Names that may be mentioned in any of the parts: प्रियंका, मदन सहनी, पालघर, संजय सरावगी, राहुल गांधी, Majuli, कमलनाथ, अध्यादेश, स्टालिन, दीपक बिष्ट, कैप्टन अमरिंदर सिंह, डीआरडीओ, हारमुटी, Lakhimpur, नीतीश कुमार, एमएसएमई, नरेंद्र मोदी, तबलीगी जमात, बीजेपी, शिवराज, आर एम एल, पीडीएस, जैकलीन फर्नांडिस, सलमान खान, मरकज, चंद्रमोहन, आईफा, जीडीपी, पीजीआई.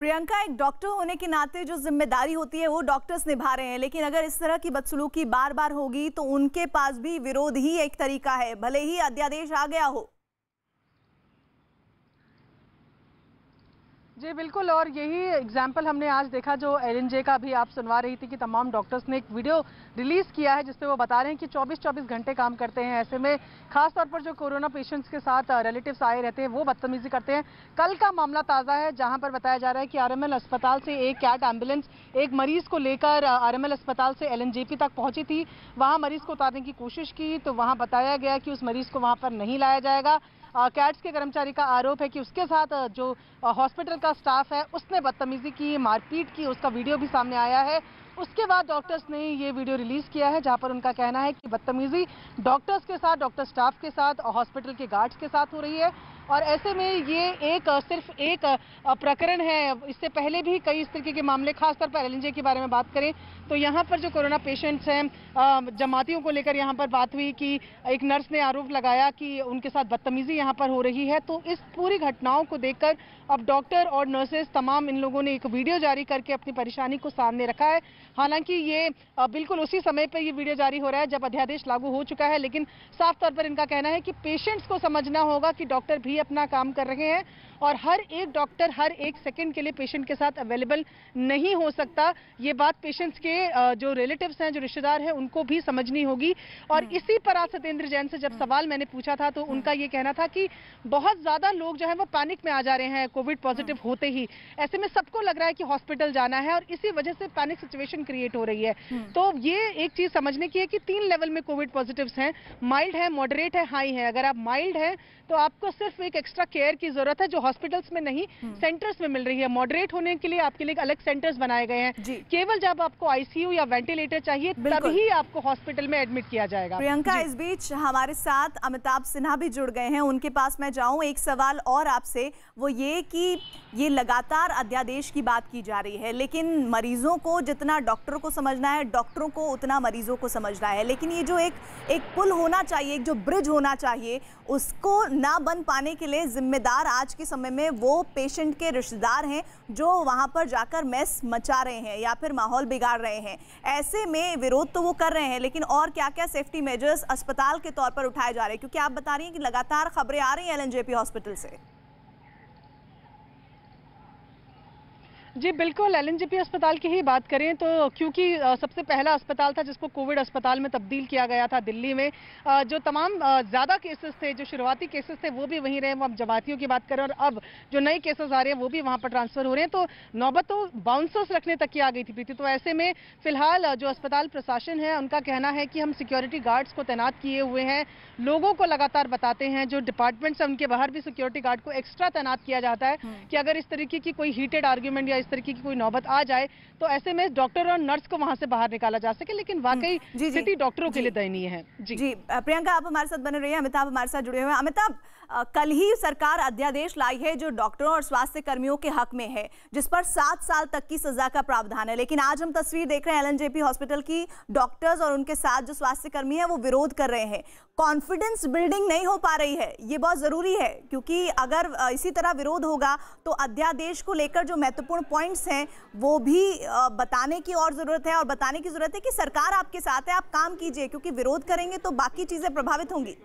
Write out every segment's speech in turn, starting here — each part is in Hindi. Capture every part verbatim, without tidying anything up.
प्रियंका, एक डॉक्टर होने के नाते जो जिम्मेदारी होती है वो डॉक्टर्स निभा रहे हैं, लेकिन अगर इस तरह की बदसलूकी बार बार होगी तो उनके पास भी विरोध ही एक तरीका है, भले ही अध्यादेश आ गया हो। जी बिल्कुल, और यही एग्जाम्पल हमने आज देखा जो एल एन जे का भी आप सुनवा रही थी कि तमाम डॉक्टर्स ने एक वीडियो रिलीज़ किया है जिसपे वो बता रहे हैं कि चौबीस चौबीस घंटे काम करते हैं। ऐसे में खास तौर पर जो कोरोना पेशेंट्स के साथ रिलेटिव्स आए रहते हैं वो बदतमीजी करते हैं। कल का मामला ताज़ा है जहां पर बताया जा रहा है कि आर एम एल अस्पताल से एक कैट एम्बुलेंस एक मरीज़ को लेकर आर एम एल अस्पताल से एल एन जे पी तक पहुँची थी। वहाँ मरीज़ को उतारने की कोशिश की तो वहाँ बताया गया कि उस मरीज़ को वहाँ पर नहीं लाया जाएगा। कैट्स के कर्मचारी का आरोप है कि उसके साथ जो हॉस्पिटल का स्टाफ है उसने बदतमीजी की, मारपीट की, उसका वीडियो भी सामने आया है। उसके बाद डॉक्टर्स ने ये वीडियो रिलीज़ किया है जहां पर उनका कहना है कि बदतमीजी डॉक्टर्स के साथ, डॉक्टर स्टाफ के साथ, हॉस्पिटल के गार्ड्स के साथ हो रही है। और ऐसे में ये एक सिर्फ एक प्रकरण है, इससे पहले भी कई इस तरीके के मामले खासतौर पर एल एन जे के बारे में बात करें तो यहाँ पर जो कोरोना पेशेंट्स हैं जमातियों को लेकर यहाँ पर बात हुई कि एक नर्स ने आरोप लगाया कि उनके साथ बदतमीजी यहाँ पर हो रही है। तो इस पूरी घटनाओं को देखकर अब डॉक्टर और नर्सेज तमाम इन लोगों ने एक वीडियो जारी करके अपनी परेशानी को सामने रखा है। हालांकि ये बिल्कुल उसी समय पर ये वीडियो जारी हो रहा है जब अध्यादेश लागू हो चुका है, लेकिन साफ तौर पर इनका कहना है कि पेशेंट्स को समझना होगा कि डॉक्टर भी अपना काम कर रहे हैं और हर एक डॉक्टर हर एक सेकंड के लिए पेशेंट के साथ अवेलेबल नहीं हो सकता। ये बात पेशेंट्स के जो रिलेटिव्स हैं, जो रिश्तेदार हैं, उनको भी समझनी होगी। और इसी पर आज सत्येंद्र जैन से जब सवाल मैंने पूछा था तो उनका ये कहना था कि बहुत ज्यादा लोग जो है वो पैनिक में आ जा रहे हैं कोविड पॉजिटिव होते ही। ऐसे में सबको लग रहा है कि हॉस्पिटल जाना है और इसी वजह से पैनिक सिचुएशन क्रिएट हो रही है। तो ये एक चीज समझने की है कि तीन लेवल में कोविड पॉजिटिव हैं, माइल्ड है, मॉडरेट है, हाई है। अगर आप माइल्ड है तो आपको सिर्फ एक एक्स्ट्रा केयर की जरूरत है जो हॉस्पिटल्स में नहीं सेंटर्स में मिल रही है। मॉडरेट होने के लिए आपके लिए अलग सेंटर्स बनाए गए हैं, केवल जब आपको आईसीयू या वेंटिलेटर चाहिए तभी आपको हॉस्पिटल में एडमिट किया जाएगा। प्रियंका, इस बीच हमारे साथ अमिताभ सिन्हा भी जुड़ गए हैं, उनके पास मैं जाऊं। एक सवाल और आपसे, वो ये कि ये लगातार अध्यादेश की बात की जा रही है, लेकिन मरीजों को जितना डॉक्टरों को समझना है, डॉक्टरों को उतना मरीजों को समझना है, लेकिन ये जो एक एक पुल होना चाहिए, जो ब्रिज होना चाहिए, उसको ना बन पाने के लिए जिम्मेदार आज के समय में वो पेशेंट के रिश्तेदार हैं जो वहां पर जाकर मैस मचा रहे हैं या फिर माहौल बिगाड़ रहे हैं। ऐसे में विरोध तो वो कर रहे हैं, लेकिन और क्या क्या सेफ्टी मेजर्स अस्पताल के तौर पर उठाए जा रहे हैं, क्योंकि आप बता रही हैं कि लगातार खबरें आ रही हैं L N J P hospital से। जी बिल्कुल, एल एन जे पी अस्पताल की ही बात करें तो क्योंकि सबसे पहला अस्पताल था जिसको कोविड अस्पताल में तब्दील किया गया था दिल्ली में, जो तमाम ज़्यादा केसेस थे, जो शुरुआती केसेस थे वो भी वहीं रहे। अब जमातियों की बात करें और अब जो नए केसेस आ रहे हैं वो भी वहां पर ट्रांसफर हो रहे हैं, तो नौबत तो बाउंसर्स रखने तक की आ गई थी प्रीति। तो ऐसे में फिलहाल जो अस्पताल प्रशासन है उनका कहना है कि हम सिक्योरिटी गार्ड्स को तैनात किए हुए हैं, लोगों को लगातार बताते हैं, जो डिपार्टमेंट्स हैं उनके बाहर भी सिक्योरिटी गार्ड को एक्स्ट्रा तैनात किया जाता है कि अगर इस तरीके की कोई हीटेड आर्ग्यूमेंट या तरीके की कोई नौबत आ जाए तो ऐसे में डॉक्टर और नर्स को वहां से बाहर निकाला जा सके। लेकिन वाकई स्थिति डॉक्टरों के लिए दयनीय है। जी जी प्रियंका, आप हमारे साथ बने रहिए। अमिताभ हमारे साथ जुड़े हुए हैं। अमिताभ, कल ही सरकार अध्यादेश लाई है जो डॉक्टरों और स्वास्थ्य कर्मियों के हक में है, जिस पर सात साल तक की सजा का प्रावधान है, लेकिन आज हम तस्वीर देख रहे हैं L N J P hospital की, डॉक्टर्स और उनके साथ जो स्वास्थ्य कर्मी है वो विरोध कर रहे हैं। कॉन्फिडेंस बिल्डिंग नहीं हो पा रही है, ये बहुत जरूरी है, क्योंकि अगर इसी तरह विरोध होगा तो अध्यादेश को लेकर जो महत्वपूर्ण पॉइंट्स हैं वो भी बताने की और जरूरत है, और बताने की जरूरत है कि सरकार आपके साथ है, आप काम कीजिए, क्योंकि विरोध करेंगे तो बाकी चीजें प्रभावित होंगी।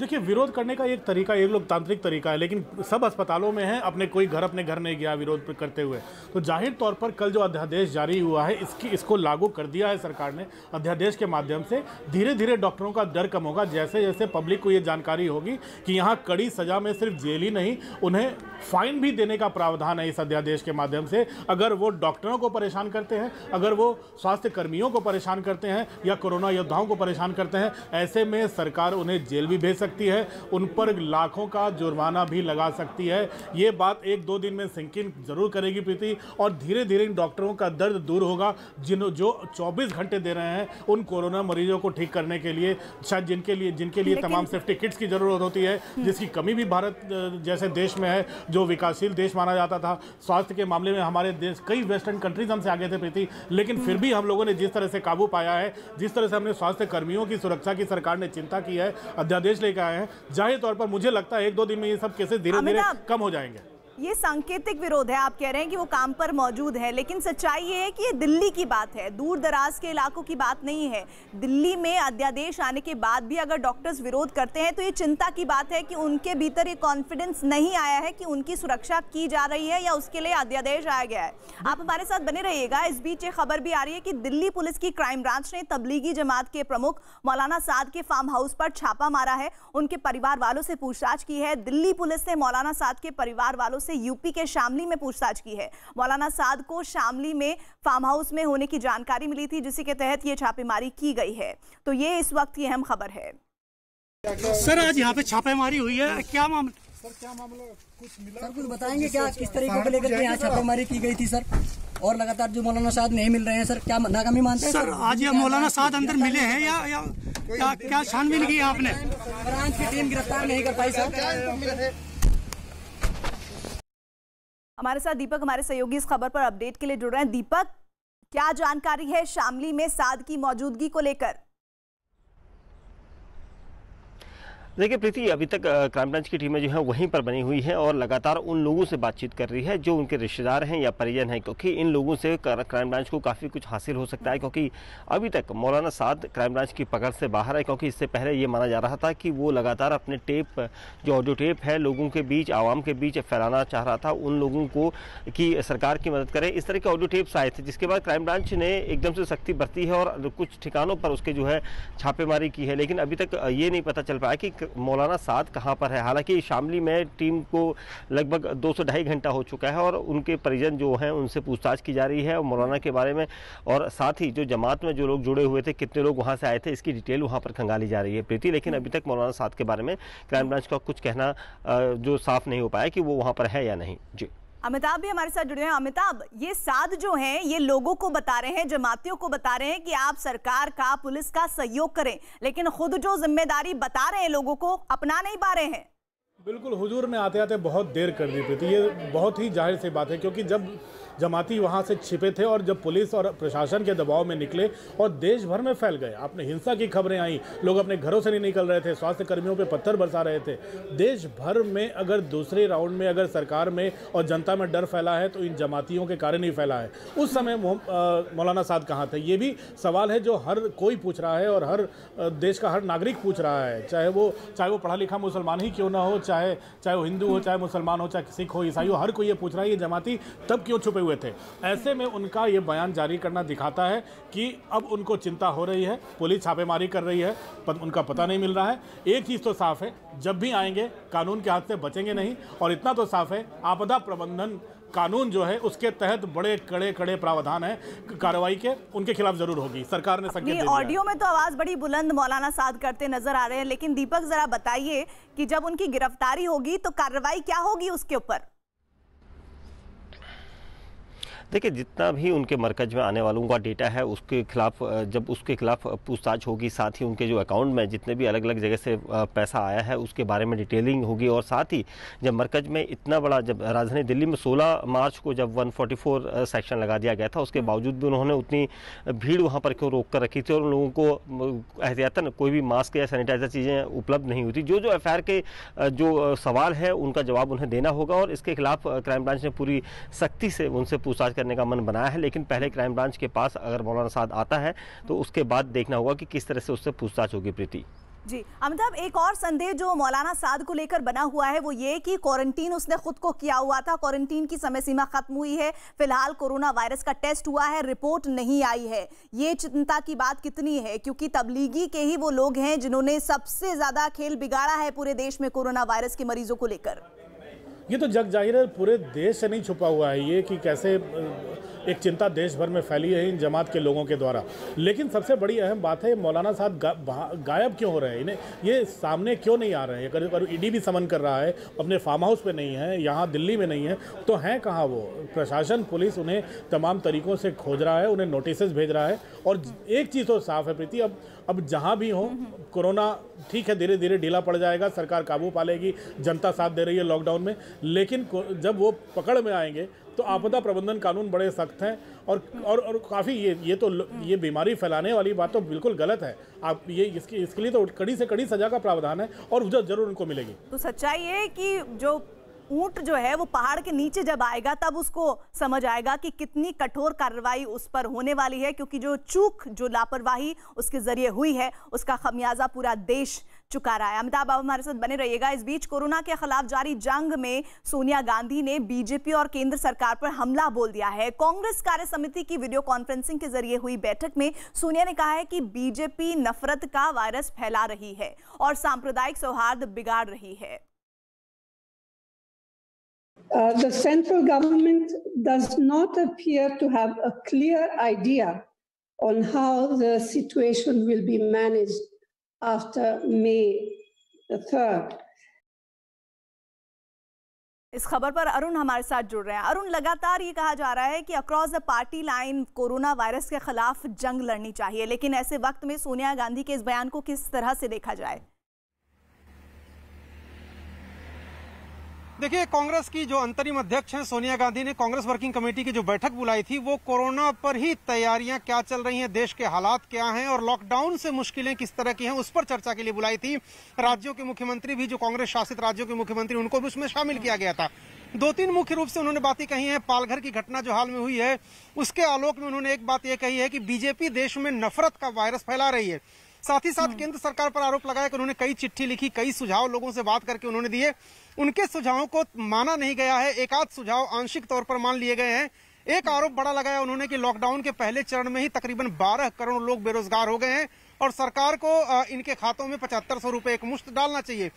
देखिए, विरोध करने का एक तरीका, एक लोकतांत्रिक तरीका है, लेकिन सब अस्पतालों में है, अपने कोई घर अपने घर नहीं गया विरोध करते हुए। तो जाहिर तौर पर कल जो अध्यादेश जारी हुआ है इसकी इसको लागू कर दिया है सरकार ने। अध्यादेश के माध्यम से धीरे धीरे डॉक्टरों का डर कम होगा, जैसे जैसे पब्लिक को ये जानकारी होगी कि यहाँ कड़ी सज़ा में सिर्फ जेल ही नहीं, उन्हें फाइन भी देने का प्रावधान है इस अध्यादेश के माध्यम से, अगर वो डॉक्टरों को परेशान करते हैं, अगर वो स्वास्थ्य कर्मियों को परेशान करते हैं या कोरोना योद्धाओं को परेशान करते हैं। ऐसे में सरकार उन्हें जेल भी भेज सकती है, उन पर लाखों का जुर्माना भी लगा सकती है। ये बात एक दो दिन में सिंकिंग जरूर करेगी प्रीति, और धीरे धीरे इन डॉक्टरों का दर्द दूर होगा जिन जो चौबीस घंटे दे रहे हैं उन कोरोना मरीजों को ठीक करने के लिए, शायद जिनके लिए जिनके लिए तमाम सेफ्टी किट्स की जरूरत होती है, जिसकी कमी भी भारत जैसे देश में है, जो विकासशील देश माना जाता था। स्वास्थ्य के मामले में हमारे देश कई वेस्टर्न कंट्रीज हमसे आगे थे प्रीति, लेकिन फिर भी हम लोगों ने जिस तरह से काबू पाया है, जिस तरह से हमने स्वास्थ्य कर्मियों की सुरक्षा की सरकार ने चिंता की है, अध्यादेश लेकर आए हैं, जाहिर तौर पर मुझे लगता है एक दो दिन में ये सब केसेस धीरे धीरे कम हो जाएंगे। ये सांकेतिक विरोध है, आप कह रहे हैं कि वो काम पर मौजूद है, लेकिन सच्चाई ये है कि ये दिल्ली की बात है, दूर दराज के इलाकों की बात नहीं है। दिल्ली में अध्यादेश आने के बाद भी अगर डॉक्टर्स विरोध करते हैं तो ये चिंता की बात है कि उनके भीतर ये कॉन्फिडेंस नहीं आया है कि उनकी सुरक्षा की जा रही है या उसके लिए अध्यादेश आया गया है। आप हमारे साथ बने रहिएगा। इस बीच ये खबर भी आ रही है कि दिल्ली पुलिस की क्राइम ब्रांच ने तबलीगी जमात के प्रमुख मौलाना साद के फार्म हाउस पर छापा मारा है, उनके परिवार वालों से पूछताछ की है। दिल्ली पुलिस ने मौलाना साद के परिवार वालों से यूपी के शामली में पूछताछ की है। मौलाना साद को शामली में फार्म हाउस में होने की जानकारी मिली थी, जिसी के तहत ये छापेमारी की गई है। तो ये इस वक्त की अहम खबर है। सर, आज यहाँ पे छापेमारी हुई है, क्या मामला सर? क्या मामला कुछ मिला? सर कुछ बताएंगे क्या, किस तरीके को लेकर के यहाँ छापेमारी की गई थी सर? और लगातार जो मौलाना साद नहीं मिल रहे हैं सर, क्या नाकामी मानते हैं सर? आज ये मौलाना साद अंदर मिले हैं या या क्या क्या छानबीन की आपने? ब्रांच की टीम गिरफ्तार नहीं कर पाई सर। हमारे साथ दीपक हमारे सहयोगी इस खबर पर अपडेट के लिए जुड़ रहे हैं। दीपक, क्या जानकारी है शामली में साद की मौजूदगी को लेकर? देखिए प्रीति, अभी तक क्राइम ब्रांच की टीमें जो है वहीं पर बनी हुई है और लगातार उन लोगों से बातचीत कर रही है जो उनके रिश्तेदार हैं या परिजन हैं, क्योंकि इन लोगों से क्राइम ब्रांच को काफ़ी कुछ हासिल हो सकता है, क्योंकि अभी तक मौलाना साद क्राइम ब्रांच की पकड़ से बाहर है। क्योंकि इससे पहले ये माना जा रहा था कि वो लगातार अपने टेप, जो ऑडियो टेप है, लोगों के बीच, आवाम के बीच फैलाना चाह रहा था, उन लोगों को कि सरकार की मदद करे। इस तरह के ऑडियो टेप्स आए थे, जिसके बाद क्राइम ब्रांच ने एकदम से सख्ती बरती है और कुछ ठिकानों पर उसके जो है छापेमारी की है। लेकिन अभी तक ये नहीं पता चल पाया कि मौलाना साद कहां पर है। हालांकि शामली में टीम को लगभग दो से ढाई घंटा हो चुका है और उनके परिजन जो हैं उनसे पूछताछ की जा रही है मौलाना के बारे में, और साथ ही जो जमात में जो लोग जुड़े हुए थे, कितने लोग वहां से आए थे, इसकी डिटेल वहां पर खंगाली जा रही है प्रीति। लेकिन अभी तक मौलाना साद के बारे में क्राइम ब्रांच का कुछ कहना जो साफ नहीं हो पाया कि वो वहां पर है या नहीं। जी, अमिताभ भी हमारे साथ जुड़े हैं। अमिताभ, ये साद जो हैं ये लोगों को बता रहे हैं, जमातियों को बता रहे हैं कि आप सरकार का, पुलिस का सहयोग करें, लेकिन खुद जो जिम्मेदारी बता रहे हैं लोगों को अपना नहीं पा रहे हैं। बिल्कुल, हुजूर ने आते आते बहुत देर कर दी थी। ये बहुत ही जाहिर सी बात है, क्योंकि जब जमाती वहाँ से छिपे थे और जब पुलिस और प्रशासन के दबाव में निकले और देश भर में फैल गए, आपने हिंसा की खबरें आई, लोग अपने घरों से नहीं निकल रहे थे, स्वास्थ्य कर्मियों पे पत्थर बरसा रहे थे। देश भर में अगर दूसरे राउंड में अगर सरकार में और जनता में डर फैला है तो इन जमातियों के कारण ही फैला है। उस समय मौलाना साद कहाँ थे, ये भी सवाल है जो हर कोई पूछ रहा है और हर देश का हर नागरिक पूछ रहा है, चाहे वो चाहे वो पढ़ा लिखा मुसलमान ही क्यों ना हो, चाहे चाहे वो हिंदू हो, चाहे मुसलमान हो, चाहे सिख हो, ईसाई हो, हर कोई ये पूछ रहा है ये जमाती तब क्यों छुपे हुए थे। ऐसे में उनका ये बयान जारी करना दिखाता है कि अब उनको चिंता हो रही है, पुलिस छापेमारी कर रही है, पर उनका पता नहीं मिल रहा है। एक चीज़ तो साफ है, जब भी आएंगे कानून के हाथ से बचेंगे नहीं, और इतना तो साफ है आपदा प्रबंधन कानून जो है उसके तहत बड़े कड़े कड़े प्रावधान हैं कार्रवाई के, उनके खिलाफ जरूर होगी, सरकार ने संकेत दे दिया। ऑडियो में तो आवाज़ बड़ी बुलंद मौलाना साद करते नजर आ रहे हैं, लेकिन दीपक जरा बताइए कि जब उनकी गिरफ्तारी होगी तो कार्रवाई क्या होगी उसके ऊपर? देखिए, जितना भी उनके मरकज़ में आने वालों का डेटा है उसके खिलाफ जब उसके खिलाफ पूछताछ होगी, साथ ही उनके जो अकाउंट में जितने भी अलग अलग जगह से पैसा आया है उसके बारे में डिटेलिंग होगी, और साथ ही जब मरकज़ में इतना बड़ा, जब राजधानी दिल्ली में सोलह मार्च को जब एक सौ चौवालीस सेक्शन लगा दिया गया था, उसके बावजूद भी उन्होंने उतनी भीड़ वहाँ पर क्यों रोक कर रखी थी और उन लोगों को एहतियातन कोई भी मास्क या सैनिटाइज़र चीज़ें उपलब्ध नहीं हुई थी। जो जो एफ आई आर के जो सवाल है उनका जवाब उन्हें देना होगा और इसके खिलाफ क्राइम ब्रांच ने पूरी सख्ती से उनसे पूछताछ करने का मन बनाया है। लेकिन पहले क्राइम ब्रांच के पास अगर मौलाना साद आता है तो उसके बाद देखना होगा कि किस तरह से उससे पूछताछ होगी। प्रीति जी, अमिताभ, एक और संदेह जो मौलाना साद को लेकर बना हुआ है वो ये कि क्वारंटीन उसने खुद को किया हुआ था, क्वारंटीन की समय सीमा खत्म हुई है, फिलहाल कोरोना वायरस का टेस्ट हुआ है, रिपोर्ट नहीं आई है। ये चिंता की बात कितनी है, क्योंकि तबलीगी के ही वो लोग हैं जिन्होंने सबसे ज्यादा खेल बिगाड़ा है पूरे देश में कोरोना वायरस के मरीजों को लेकर। ये तो जग जाहिर है, पूरे देश से नहीं छुपा हुआ है ये कि कैसे एक चिंता देश भर में फैली है इन जमात के लोगों के द्वारा। लेकिन सबसे बड़ी अहम बात है मौलाना साहब गा, गायब क्यों हो रहे हैं, इन्हें ये सामने क्यों नहीं आ रहे हैं? कभी कभी ईडी भी समन कर रहा है, अपने फार्म हाउस पे नहीं है, यहाँ दिल्ली में नहीं है, तो हैं कहाँ वो? प्रशासन, पुलिस उन्हें तमाम तरीक़ों से खोज रहा है, उन्हें नोटिस भेज रहा है। और एक चीज़ तो साफ है प्रीति, अब अब जहाँ भी हो कोरोना ठीक है धीरे धीरे ढीला पड़ जाएगा, सरकार काबू पा लेगी, जनता साथ दे रही है लॉकडाउन में, लेकिन जब वो पकड़ में आएंगे तो आपदा प्रबंधन कानून बड़े सख्त हैं और और, और काफ़ी ये ये तो ये बीमारी फैलाने वाली बात तो बिल्कुल गलत है। आप ये इसकी इसके लिए तो कड़ी से कड़ी सज़ा का प्रावधान है और जरूर उनको मिलेगी। तो सच्चाई है कि जो ऊंट जो है वो पहाड़ के नीचे जब आएगा तब उसको समझ आएगा कि कितनी कठोर कार्रवाई उस पर होने वाली है, क्योंकि जो चूक, जो लापरवाही उसके जरिए हुई है, उसका खमियाजा पूरा देश चुका रहा है। अमिताभ, आप हमारे साथ बने रहिएगा। इस बीच कोरोना के खिलाफ जारी जंग में सोनिया गांधी ने बीजेपी और केंद्र सरकार पर हमला बोल दिया है। कांग्रेस कार्य समिति की वीडियो कॉन्फ्रेंसिंग के जरिए हुई बैठक में सोनिया ने कहा है कि बीजेपी नफरत का वायरस फैला रही है और सांप्रदायिक सौहार्द बिगाड़ रही है। Uh, the central government does not appear to have a clear idea on how the situation will be managed after May the third. इस खबर पर अरुण हमारे साथ जुड़ रहे हैं। अरुण, लगातार ये कहा जा रहा है कि across the party line corona virus के खिलाफ जंग लड़नी चाहिए, लेकिन ऐसे वक्त में सोनिया गांधी के इस बयान को किस तरह से देखा जाए? देखिए, कांग्रेस की जो अंतरिम अध्यक्ष हैं सोनिया गांधी ने कांग्रेस वर्किंग कमेटी की जो बैठक बुलाई थी वो कोरोना पर ही तैयारियां क्या चल रही हैं, देश के हालात क्या हैं और लॉकडाउन से मुश्किलें किस तरह की हैं उस पर चर्चा के लिए बुलाई थी। राज्यों के मुख्यमंत्री भी, जो कांग्रेस शासित राज्यों के मुख्यमंत्री, उनको भी उसमें शामिल किया गया था। दो तीन मुख्य रूप से उन्होंने बातें कही हैं। पालघर की घटना जो हाल में हुई है उसके आलोक में उन्होंने एक बात यह कही है कि बीजेपी देश में नफरत का वायरस फैला रही है। साथ ही साथ केंद्र सरकार पर आरोप लगाया कि उन्होंने कई चिट्ठी लिखी, कई सुझाव लोगों से बात करके उन्होंने दिए, उनके सुझावों को माना नहीं गया है, एक आध सुझाव आंशिक तौर पर मान लिए गए हैं। एक आरोप बड़ा लगाया उन्होंने कि लॉकडाउन के पहले चरण में ही तकरीबन बारह करोड़ लोग बेरोजगार हो गए हैं और सरकार को इनके खातों में पचहत्तर सौ रुपये एकमुश्त डालना चाहिए।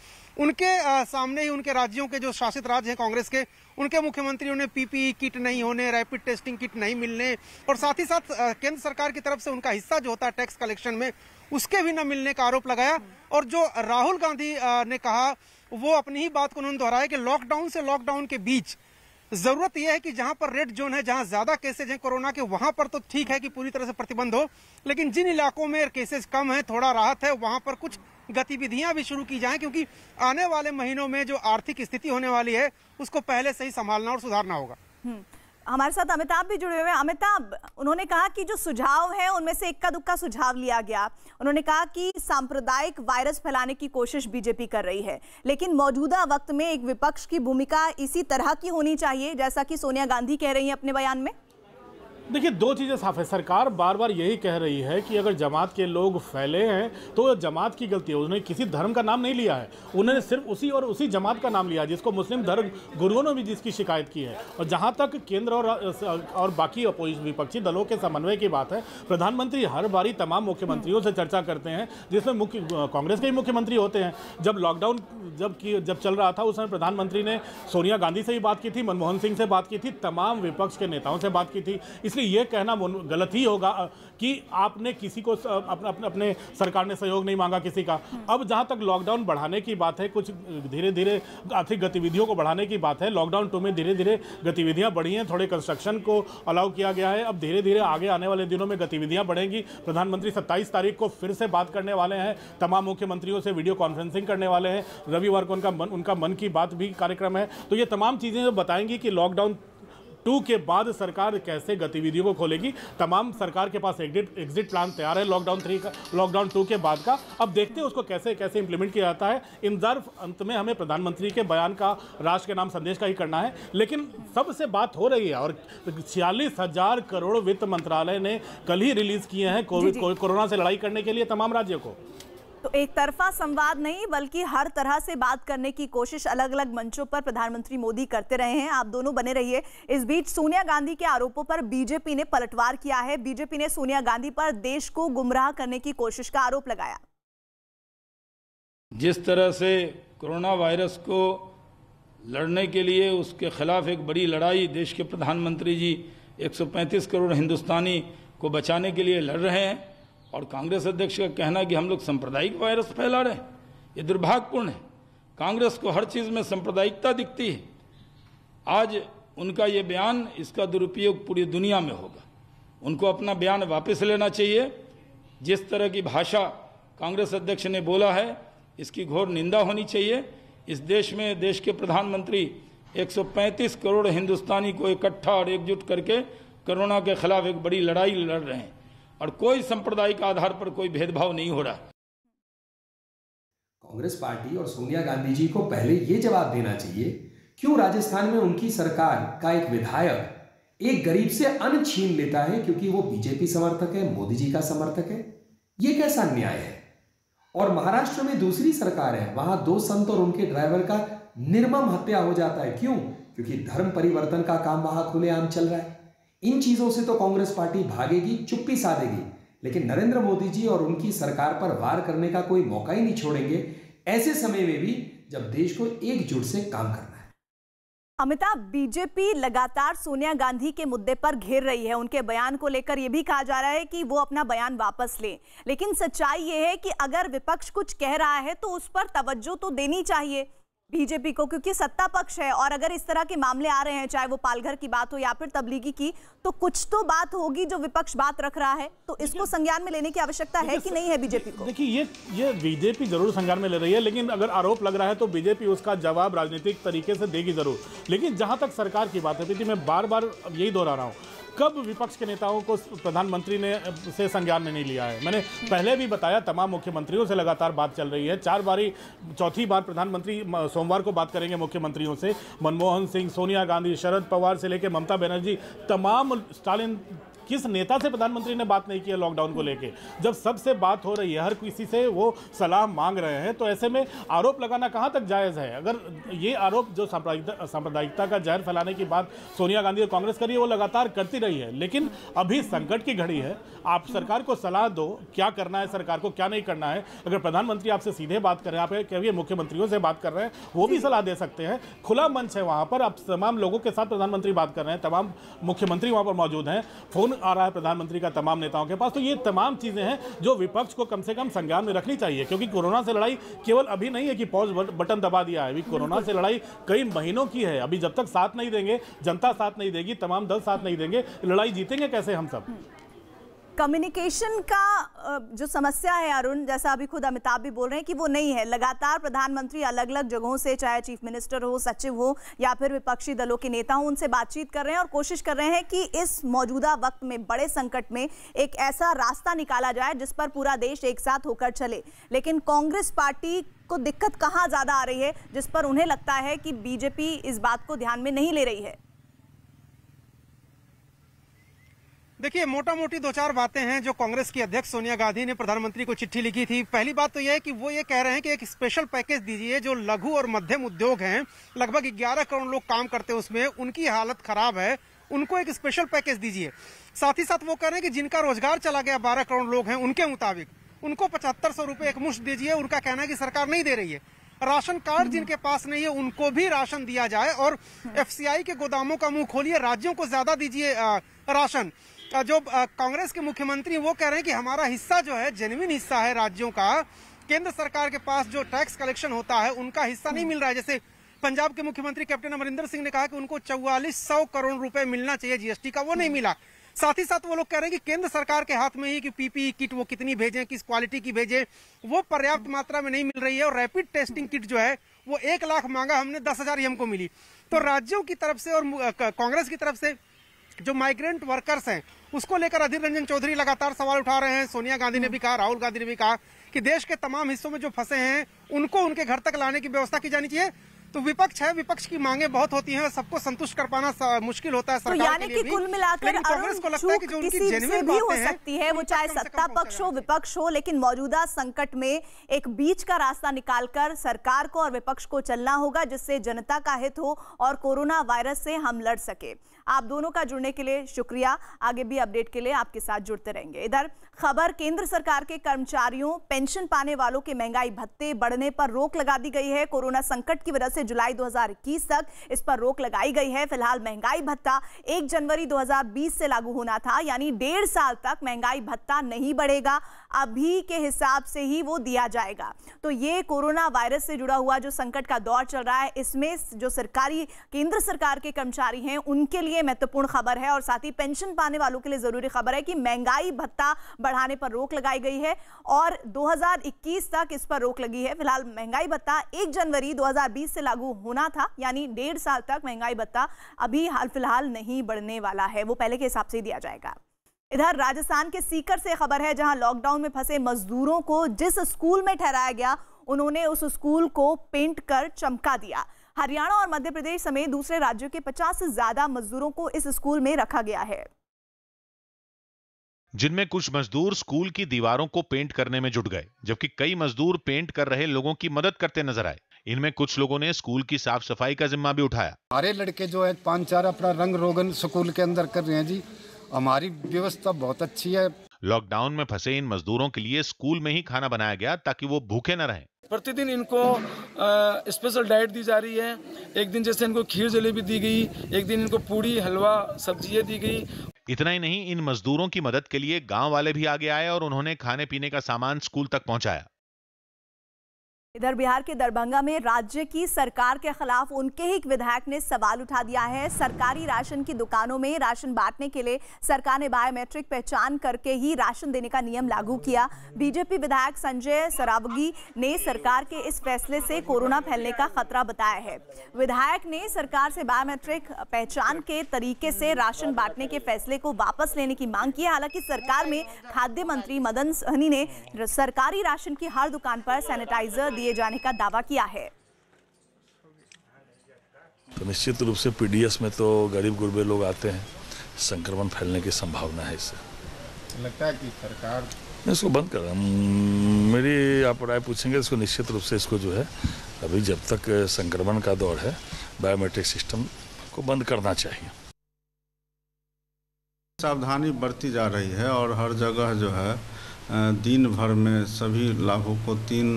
उनके सामने ही उनके राज्यों के जो शासित राज्य हैं कांग्रेस के, उनके मुख्यमंत्रियों ने पीपीई किट नहीं होने, रैपिड टेस्टिंग किट नहीं मिलने और साथ ही साथ केंद्र सरकार की तरफ से उनका हिस्सा जो होता है टैक्स कलेक्शन में उसके भी न मिलने का आरोप लगाया। और जो राहुल गांधी ने कहा वो अपनी ही बात को उन्होंने दोहराया कि लॉकडाउन से लॉकडाउन के बीच जरूरत यह है कि जहां पर रेड जोन है, जहां ज्यादा केसेज हैं कोरोना के, वहां पर तो ठीक है कि पूरी तरह से प्रतिबंध हो, लेकिन जिन इलाकों में केसेज कम हैं, थोड़ा राहत है, वहां पर कुछ गतिविधियां भी शुरू की जाएं, क्योंकि आने वाले महीनों में जो आर्थिक स्थिति होने वाली है उसको पहले से ही संभालना और सुधारना होगा। हमारे साथ अमिताभ भी जुड़े हुए हैं। अमिताभ, उन्होंने कहा कि जो सुझाव है उनमें से इक्का दुक्का सुझाव लिया गया। उन्होंने कहा कि सांप्रदायिक वायरस फैलाने की कोशिश बीजेपी कर रही है, लेकिन मौजूदा वक्त में एक विपक्ष की भूमिका इसी तरह की होनी चाहिए जैसा कि सोनिया गांधी कह रही है अपने बयान में। देखिए, दो चीज़ें साफ है। सरकार बार बार यही कह रही है कि अगर जमात के लोग फैले हैं तो जमात की गलती है। उन्होंने किसी धर्म का नाम नहीं लिया है, उन्होंने सिर्फ उसी और उसी जमात का नाम लिया जिसको मुस्लिम धर्म गुरुओं ने भी जिसकी शिकायत की है। और जहां तक केंद्र और और बाकी अपोजिशन विपक्षी दलों के समन्वय की बात है, प्रधानमंत्री हर बारी तमाम मुख्यमंत्रियों से चर्चा करते हैं जिसमें मुख्य कांग्रेस के ही मुख्यमंत्री होते हैं। जब लॉकडाउन जब जब चल रहा था उस समय प्रधानमंत्री ने सोनिया गांधी से भी बात की थी, मनमोहन सिंह से बात की थी, तमाम विपक्ष के नेताओं से बात की थी। इसलिए यह कहना गलत ही होगा कि आपने किसी को अपने अपने, अपने सरकार ने सहयोग नहीं मांगा किसी का। अब जहां तक लॉकडाउन बढ़ाने की बात है, कुछ धीरे धीरे आर्थिक गतिविधियों को बढ़ाने की बात है। लॉकडाउन टू में धीरे धीरे गतिविधियां बढ़ी हैं, थोड़े कंस्ट्रक्शन को अलाउ किया गया है। अब धीरे धीरे आगे आने वाले दिनों में गतिविधियाँ बढ़ेंगी। प्रधानमंत्री सत्ताईस तारीख को फिर से बात करने वाले हैं, तमाम मुख्यमंत्रियों से वीडियो कॉन्फ्रेंसिंग करने वाले हैं। रविवार को उनका मन उनका मन की बात भी कार्यक्रम है। तो ये तमाम चीज़ें जो बताएंगी कि लॉकडाउन टू के बाद सरकार कैसे गतिविधियों को खोलेगी। तमाम सरकार के पास एग्जिट एग्जिट प्लान तैयार है लॉकडाउन थ्री का, लॉकडाउन टू के बाद का। अब देखते हैं उसको कैसे कैसे इंप्लीमेंट किया जाता है। इन दर अंत में हमें प्रधानमंत्री के बयान का, राष्ट्र के नाम संदेश का ही करना है। लेकिन सबसे बात हो रही है और छियालीस हजार करोड़ वित्त मंत्रालय ने कल ही रिलीज किए हैं कोविड कोरोना से लड़ाई करने के लिए तमाम राज्यों को। तो एक तरफा संवाद नहीं बल्कि हर तरह से बात करने की कोशिश अलग अलग मंचों पर प्रधानमंत्री मोदी करते रहे हैं। आप दोनों बने रहिए। इस बीच सोनिया गांधी के आरोपों पर बीजेपी ने पलटवार किया है। बीजेपी ने सोनिया गांधी पर देश को गुमराह करने की कोशिश का आरोप लगाया। जिस तरह से कोरोना वायरस को लड़ने के लिए उसके खिलाफ एक बड़ी लड़ाई देश के प्रधानमंत्री जी एक सौ पैंतीस करोड़ हिंदुस्तानी को बचाने के लिए लड़ रहे हैं और कांग्रेस अध्यक्ष का कहना है कि हम लोग सांप्रदायिक वायरस फैला रहे हैं, ये दुर्भाग्यपूर्ण है। कांग्रेस को हर चीज़ में सांप्रदायिकता दिखती है। आज उनका ये बयान, इसका दुरुपयोग पूरी दुनिया में होगा। उनको अपना बयान वापस लेना चाहिए। जिस तरह की भाषा कांग्रेस अध्यक्ष ने बोला है इसकी घोर निंदा होनी चाहिए। इस देश में देश के प्रधानमंत्री एक सौ पैंतीस करोड़ हिंदुस्तानी को इकट्ठा और एकजुट करके कोरोना के खिलाफ एक बड़ी लड़ाई लड़ रहे हैं और कोई सांप्रदायिक आधार पर कोई भेदभाव नहीं हो रहा। कांग्रेस पार्टी और सोनिया गांधी जी को पहले ये जवाब देना चाहिए क्यों राजस्थान में उनकी सरकार का एक विधायक एक गरीब से अन्न छीन लेता है क्योंकि वो बीजेपी समर्थक है, मोदी जी का समर्थक है। ये कैसा न्याय है। और महाराष्ट्र में दूसरी सरकार है, वहां दो संत और उनके ड्राइवर का निर्मम हत्या हो जाता है। क्यों? क्योंकि धर्म परिवर्तन का काम वहां खुलेआम चल रहा है। इन चीजों से तो कांग्रेस पार्टी भागेगी, चुप्पी साधेगी, लेकिन नरेंद्र मोदी जी और उनकी सरकार पर वार करने का कोई मौका ही नहीं छोड़ेंगे, ऐसे समय में भी जब देश को एकजुट से काम करना है। अमिताभ, बीजेपी लगातार सोनिया गांधी के मुद्दे पर घेर रही है। उनके बयान को लेकर यह भी कहा जा रहा है कि वो अपना बयान वापस लें, लेकिन सच्चाई ये है कि अगर विपक्ष कुछ कह रहा है तो उस पर तवज्जो तो देनी चाहिए बीजेपी को, क्योंकि सत्ता पक्ष है। और अगर इस तरह के मामले आ रहे हैं, चाहे वो पालघर की बात हो या फिर तबलीगी की, तो कुछ तो बात होगी जो विपक्ष बात रख रहा है। तो इसको संज्ञान में लेने की आवश्यकता है कि नहीं है बीजेपी को? देखिए, ये ये बीजेपी जरूर संज्ञान में ले रही है, लेकिन अगर आरोप लग रहा है तो बीजेपी उसका जवाब राजनीतिक तरीके से देगी जरूर। लेकिन जहाँ तक सरकार की बात है, मैं बार बार यही दोहरा रहा हूँ, कब विपक्ष के नेताओं को प्रधानमंत्री ने से संज्ञान में नहीं लिया है? मैंने पहले भी बताया, तमाम मुख्यमंत्रियों से लगातार बात चल रही है। चार बारी चौथी बार प्रधानमंत्री सोमवार को बात करेंगे मुख्यमंत्रियों से। मनमोहन सिंह, सोनिया गांधी, शरद पवार से लेकर ममता बनर्जी, तमाम स्टालिन, किस नेता से प्रधानमंत्री ने बात नहीं की है लॉकडाउन को लेके? जब सबसे बात हो रही है, हर किसी से वो सलाह मांग रहे हैं, तो ऐसे में आरोप लगाना कहां तक जायज़ है? अगर ये आरोप जो सांप्रदायिकता सांप्रदायिकता का जहर फैलाने की बात सोनिया गांधी और कांग्रेस करी है, वो लगातार करती रही है, लेकिन अभी संकट की घड़ी है। आप सरकार को सलाह दो, क्या करना है सरकार को, क्या नहीं करना है। अगर प्रधानमंत्री आपसे सीधे बात कर रहे हैं, आप कहिए मुख्यमंत्रियों से बात कर रहे हैं, वो भी सलाह दे सकते हैं। खुला मंच है वहाँ पर, आप तमाम लोगों के साथ प्रधानमंत्री बात कर रहे हैं, तमाम मुख्यमंत्री वहाँ पर मौजूद हैं, फोन आ रहा है प्रधानमंत्री का तमाम नेताओं के पास। तो ये तमाम चीजें हैं जो विपक्ष को कम से कम संज्ञान में रखनी चाहिए, क्योंकि कोरोना से लड़ाई केवल अभी नहीं है कि पॉज बटन दबा दिया है। अभी कोरोना से लड़ाई कई महीनों की है। अभी जब तक साथ नहीं देंगे, जनता साथ नहीं देगी, तमाम दल साथ नहीं देंगे, लड़ाई जीतेंगे कैसे हम सब? कम्युनिकेशन का जो समस्या है अरुण, जैसा अभी खुद अमिताभ भी बोल रहे हैं कि वो नहीं है। लगातार प्रधानमंत्री अलग अलग जगहों से, चाहे चीफ मिनिस्टर हो, सचिव हो या फिर विपक्षी दलों के नेता हो, उनसे बातचीत कर रहे हैं और कोशिश कर रहे हैं कि इस मौजूदा वक्त में, बड़े संकट में, एक ऐसा रास्ता निकाला जाए जिस पर पूरा देश एक साथ होकर चले। लेकिन कांग्रेस पार्टी को दिक्कत कहाँ ज़्यादा आ रही है जिस पर उन्हें लगता है कि बीजेपी इस बात को ध्यान में नहीं ले रही है? देखिए, मोटा मोटी दो चार बातें हैं जो कांग्रेस की अध्यक्ष सोनिया गांधी ने प्रधानमंत्री को चिट्ठी लिखी थी। पहली बात तो यह है कि वो ये कह रहे हैं कि एक स्पेशल पैकेज दीजिए, जो लघु और मध्यम उद्योग हैं, लगभग ग्यारह करोड़ लोग काम करते हैं उसमें, उनकी हालत खराब है, उनको एक स्पेशल पैकेज दीजिए। साथ ही साथ वो कह रहे हैं कि जिनका रोजगार चला गया, बारह करोड़ लोग हैं उनके मुताबिक, उनको पचहत्तर सौ रुपये एकमुश्त दीजिए। उनका कहना है कि सरकार नहीं दे रही है। राशन कार्ड जिनके पास नहीं है उनको भी राशन दिया जाए, और एफसीआई के गोदामों का मुँह खोलिए, राज्यों को ज्यादा दीजिए राशन। जो कांग्रेस के मुख्यमंत्री वो कह रहे हैं कि हमारा हिस्सा जो है, जेन्युइन हिस्सा है राज्यों का, केंद्र सरकार के पास जो टैक्स कलेक्शन होता है उनका हिस्सा नहीं मिल रहा है। जैसे पंजाब के मुख्यमंत्री कैप्टन अमरिंदर सिंह ने कहा कि उनको चौवालीस सौ करोड़ रुपए मिलना चाहिए जीएसटी का, वो नहीं मिला। साथ ही साथ वो लोग कह रहे हैं कि केंद्र सरकार के हाथ में ही कि पीपीई किट वो कितनी भेजें, किस क्वालिटी की भेजें, वो पर्याप्त मात्रा में नहीं मिल रही है। और रैपिड टेस्टिंग किट जो है वो एक लाख मांगा हमने, दस हजार ही हमको मिली। तो राज्यों की तरफ से और कांग्रेस की तरफ से जो माइग्रेंट वर्कर्स हैं उसको लेकर अधीर रंजन चौधरी लगातार सवाल उठा रहे हैं। सोनिया गांधी ने भी कहा, राहुल गांधी ने भी कहा कि देश के तमाम हिस्सों में जो फंसे हैं उनको उनके घर तक लाने की व्यवस्था की जानी चाहिए। तो विपक्ष है, विपक्ष की मांगे बहुत होती हैं, सबको संतुष्ट कर पाना मुश्किल होता है सरकार के लिए भी। कुल मिलाकर कांग्रेस को लगता है कि जो उनकी जेन्युइन बातें हो सकती है, वो चाहे सत्ता पक्ष हो, विपक्ष हो, लेकिन मौजूदा संकट में एक बीच का रास्ता निकालकर सरकार को और विपक्ष को चलना होगा, जिससे जनता का हित हो और कोरोना वायरस से हम लड़ सके। आप दोनों का जुड़ने के लिए शुक्रिया। आगे भी अपडेट के लिए आपके साथ जुड़ते रहेंगे। इधर खबर, केंद्र सरकार के कर्मचारियों, पेंशन पाने वालों के महंगाई भत्ते बढ़ने पर रोक लगा दी गई है। कोरोना संकट की वजह से जुलाई दो हज़ार इक्कीस तक इस पर रोक लगाई गई है। फिलहाल महंगाई भत्ता एक जनवरी दो हज़ार बीस से लागू होना था, यानी डेढ़ साल तक महंगाई भत्ता नहीं बढ़ेगा, अभी के हिसाब से ही वो दिया जाएगा। तो ये कोरोना वायरस से जुड़ा हुआ जो संकट का दौर चल रहा है, इसमें जो सरकारी, केंद्र सरकार के कर्मचारी हैं उनके लिए महत्वपूर्ण खबर है, और साथ ही पेंशन पाने वालों के लिए जरूरी खबर है कि महंगाई भत्ता बढ़ाने पर रोक लगाई गई है और दो हज़ार इक्कीस तक इस पर रोक लगी है। फिलहाल महंगाई भत्ता एक जनवरी दो हज़ार बीस से लागू होना था, यानी डेढ़ साल तक महंगाई भत्ता अभी हाल फिलहाल नहीं बढ़ने वाला है, वो पहले के हिसाब से ही दिया जाएगा। इधर राजस्थान के सीकर से खबर है, जहां लॉकडाउन में फंसे मजदूरों को जिस स्कूल में ठहराया गया, उन्होंने उस स्कूल को पेंट कर चमका दिया। हरियाणा और मध्य प्रदेश समेत दूसरे राज्यों के पचास से ज्यादा मजदूरों को इस स्कूल में रखा गया है, जिनमें कुछ मजदूर स्कूल की दीवारों को पेंट करने में जुट गए, जबकि कई मजदूर पेंट कर रहे लोगों की मदद करते नजर आए। इनमें कुछ लोगों ने स्कूल की साफ सफाई का जिम्मा भी उठाया। हमारे लड़के जो है पांच चार अपना रंग रोगन स्कूल के अंदर कर रहे हैं जी, हमारी व्यवस्था बहुत अच्छी है। लॉकडाउन में फंसे इन मजदूरों के लिए स्कूल में ही खाना बनाया गया ताकि वो भूखे न रहें। प्रतिदिन इनको स्पेशल डाइट दी जा रही है। एक दिन जैसे इनको खीर जलेबी दी गई, एक दिन इनको पूरी हलवा सब्जियां दी गई। इतना ही नहीं, इन मजदूरों की मदद के लिए गांव वाले भी आगे आए और उन्होंने खाने पीने का सामान स्कूल तक पहुंचाया। इधर बिहार के दरभंगा में राज्य की सरकार के खिलाफ उनके ही एक विधायक ने सवाल उठा दिया है। सरकारी राशन की दुकानों में राशन बांटने के लिए सरकार ने बायोमेट्रिक पहचान करके ही राशन देने का नियम लागू किया। बीजेपी विधायक संजय सरावगी ने सरकार के इस फैसले से कोरोना फैलने का खतरा बताया है। विधायक ने सरकार से बायोमेट्रिक पहचान के तरीके से राशन बांटने के फैसले को वापस लेने की मांग की है। हालांकि सरकार में खाद्य मंत्री मदन सहनी ने सरकारी राशन की हर दुकान पर सैनिटाइजर ये जाने का दावा किया है। तो निश्चित रूप से पीडीएस में तो गरीब गुरबे लोग आते हैं, संक्रमण फैलने की संभावना है। इससे लगता है कि सरकार इसको बंद कर रहा है। मेरी आप राय पूछेंगे इसको निश्चित रूप से इसको जो है अभी जब तक संक्रमण का दौर है बायोमेट्रिक सिस्टम को बंद करना चाहिए। सावधानी बरती जा रही है और हर जगह जो है दिन भर में सभी लाभों को तीन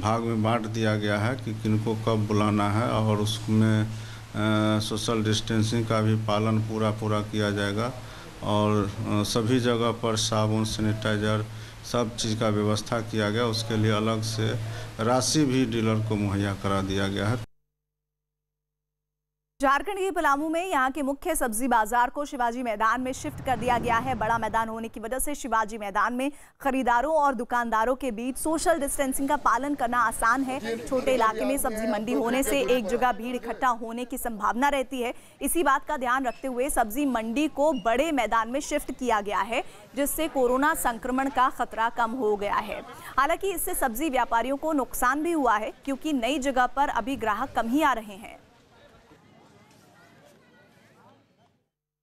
भाग में बांट दिया गया है कि किनको कब बुलाना है और उसमें सोशल डिस्टेंसिंग का भी पालन पूरा पूरा किया जाएगा और आ, सभी जगह पर साबुन सैनिटाइजर सब चीज़ का व्यवस्था किया गया। उसके लिए अलग से राशि भी डीलर को मुहैया करा दिया गया है। झारखंड के पलामू में यहां के मुख्य सब्जी बाजार को शिवाजी मैदान में शिफ्ट कर दिया गया है। बड़ा मैदान होने की वजह से शिवाजी मैदान में खरीदारों और दुकानदारों के बीच सोशल डिस्टेंसिंग का पालन करना आसान है। छोटे इलाके में सब्जी मंडी होने से एक जगह भीड़ इकट्ठा होने की संभावना रहती है। इसी बात का ध्यान रखते हुए सब्जी मंडी को बड़े मैदान में शिफ्ट किया गया है, जिससे कोरोना संक्रमण का खतरा कम हो गया है। हालांकि इससे सब्जी व्यापारियों को नुकसान भी हुआ है, क्योंकि नई जगह पर अभी ग्राहक कम ही आ रहे हैं।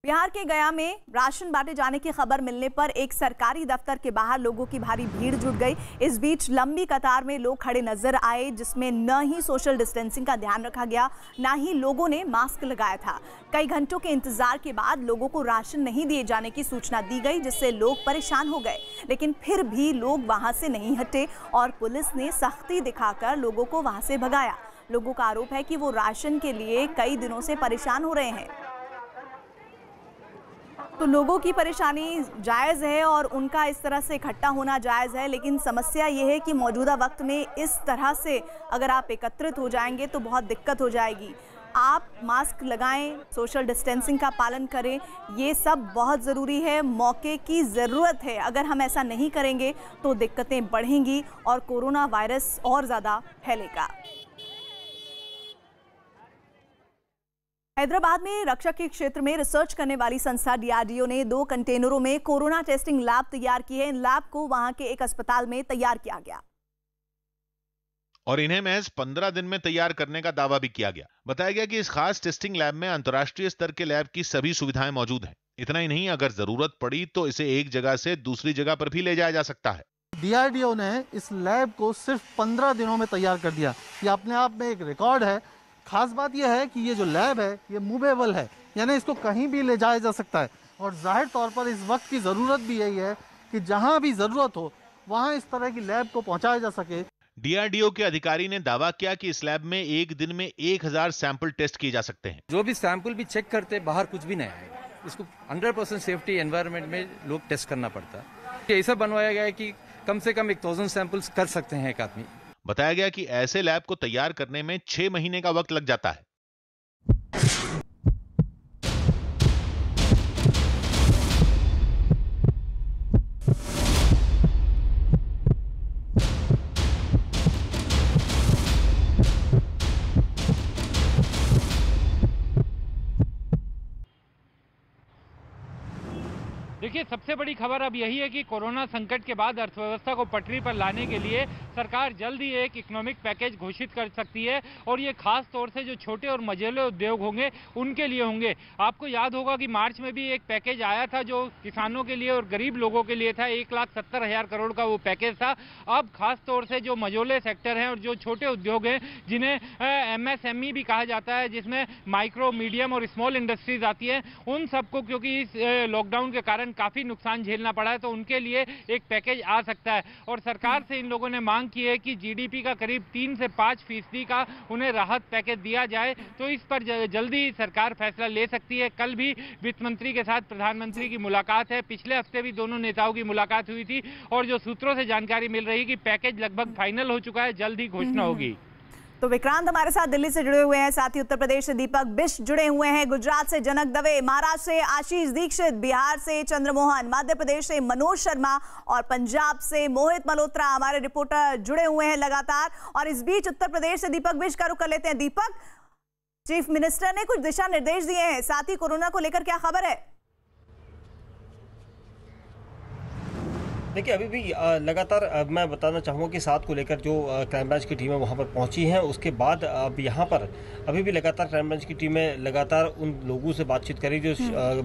बिहार के गया में राशन बांटे जाने की खबर मिलने पर एक सरकारी दफ्तर के बाहर लोगों की भारी भीड़ जुट गई। इस बीच लंबी कतार में लोग खड़े नजर आए, जिसमें न ही सोशल डिस्टेंसिंग का ध्यान रखा गया, न ही लोगों ने मास्क लगाया था। कई घंटों के इंतजार के बाद लोगों को राशन नहीं दिए जाने की सूचना दी गई, जिससे लोग परेशान हो गए, लेकिन फिर भी लोग वहाँ से नहीं हटे और पुलिस ने सख्ती दिखाकर लोगों को वहाँ से भगाया। लोगों का आरोप है कि वो राशन के लिए कई दिनों से परेशान हो रहे हैं। तो लोगों की परेशानी जायज़ है और उनका इस तरह से इकट्ठा होना जायज़ है, लेकिन समस्या ये है कि मौजूदा वक्त में इस तरह से अगर आप एकत्रित हो जाएंगे तो बहुत दिक्कत हो जाएगी। आप मास्क लगाएं, सोशल डिस्टेंसिंग का पालन करें, ये सब बहुत ज़रूरी है। मौके की ज़रूरत है। अगर हम ऐसा नहीं करेंगे तो दिक्कतें बढ़ेंगी और कोरोना वायरस और ज़्यादा फैलेगा। हैदराबाद में रक्षा के क्षेत्र में रिसर्च करने वाली संस्था डीआरडीओ ने दो कंटेनरों में कोरोना टेस्टिंग लैब तैयार किए। इन लैब को वहां के एक अस्पताल में तैयार किया गया और इन्हें महज पंद्रह दिन में तैयार करने का दावा भी किया गया। बताया गया कि इस खास टेस्टिंग लैब में अंतर्राष्ट्रीय स्तर के लैब की सभी सुविधाएं मौजूद हैं। इतना ही नहीं, अगर जरूरत पड़ी तो इसे एक जगह से दूसरी जगह पर भी ले जाया जा सकता है। डीआरडीओ ने इस लैब को सिर्फ पंद्रह दिनों में तैयार कर दिया। ये अपने आप में एक रिकॉर्ड है। खास बात यह है कि ये जो लैब है ये मूवेबल है, यानी इसको कहीं भी ले जाया जा सकता है और जाहिर तौर पर इस वक्त की ज़रूरत भी यही है कि जहां भी ज़रूरत हो वहां इस तरह की लैब को पहुंचाया जा सके। डीआरडीओ के अधिकारी ने दावा किया कि इस लैब में एक दिन में एक हज़ार सैंपल टेस्ट किए जा सकते हैं। जो भी सैंपल भी चेक करते हैं बाहर कुछ भी नहीं आएगा। इसको हंड्रेड परसेंट सेफ्टी एनवायरमेंट में लोग टेस्ट करना पड़ता है। ऐसा बनवाया गया है कि कम से कम एक थाउजेंड सैंपल्स कर सकते हैं एक आदमी। बताया गया कि ऐसे लैब को तैयार करने में छह महीने का वक्त लग जाता है। देखिए, सबसे बड़ी खबर अब यही है कि कोरोना संकट के बाद अर्थव्यवस्था को पटरी पर लाने के लिए सरकार जल्द ही एक इकोनॉमिक पैकेज घोषित कर सकती है और ये खास तौर से जो छोटे और मझोले उद्योग होंगे उनके लिए होंगे। आपको याद होगा कि मार्च में भी एक पैकेज आया था जो किसानों के लिए और गरीब लोगों के लिए था, एक लाख सत्तर हजार करोड़ का वो पैकेज था। अब खास तौर से जो मझोले सेक्टर हैं और जो छोटे उद्योग हैं जिन्हें एमएसएमई भी कहा जाता है, जिसमें माइक्रो मीडियम और स्मॉल इंडस्ट्रीज आती है, उन सबको क्योंकि इस लॉकडाउन के कारण काफी नुकसान झेलना पड़ा है तो उनके लिए एक पैकेज आ सकता है। और सरकार से इन लोगों ने मांग की है कि जीडीपी का करीब तीन से पाँच फीसदी का उन्हें राहत पैकेज दिया जाए, तो इस पर जल्दी सरकार फैसला ले सकती है। कल भी वित्त मंत्री के साथ प्रधानमंत्री की मुलाकात है, पिछले हफ्ते भी दोनों नेताओं की मुलाकात हुई थी और जो सूत्रों से जानकारी मिल रही है कि पैकेज लगभग फाइनल हो चुका है, जल्द ही घोषणा होगी। तो विक्रांत हमारे साथ दिल्ली से जुड़े हुए हैं, साथ ही उत्तर प्रदेश से दीपक बिष्ट जुड़े हुए हैं, गुजरात से जनक दवे, महाराष्ट्र से आशीष दीक्षित, बिहार से चंद्रमोहन, मध्य प्रदेश से मनोज शर्मा और पंजाब से मोहित मल्होत्रा हमारे रिपोर्टर जुड़े हुए हैं लगातार। और इस बीच उत्तर प्रदेश से दीपक बिष्ट का रुख कर लेते हैं। दीपक, चीफ मिनिस्टर ने कुछ दिशा निर्देश दिए हैं, साथ ही कोरोना को लेकर क्या खबर है? देखिए, अभी भी लगातार मैं बताना चाहूँगा कि सात को लेकर जो क्राइम ब्रांच की टीमें वहाँ पर पहुँची हैं, उसके बाद अब यहाँ पर अभी भी लगातार क्राइम ब्रांच की टीमें लगातार उन लोगों से बातचीत करी जो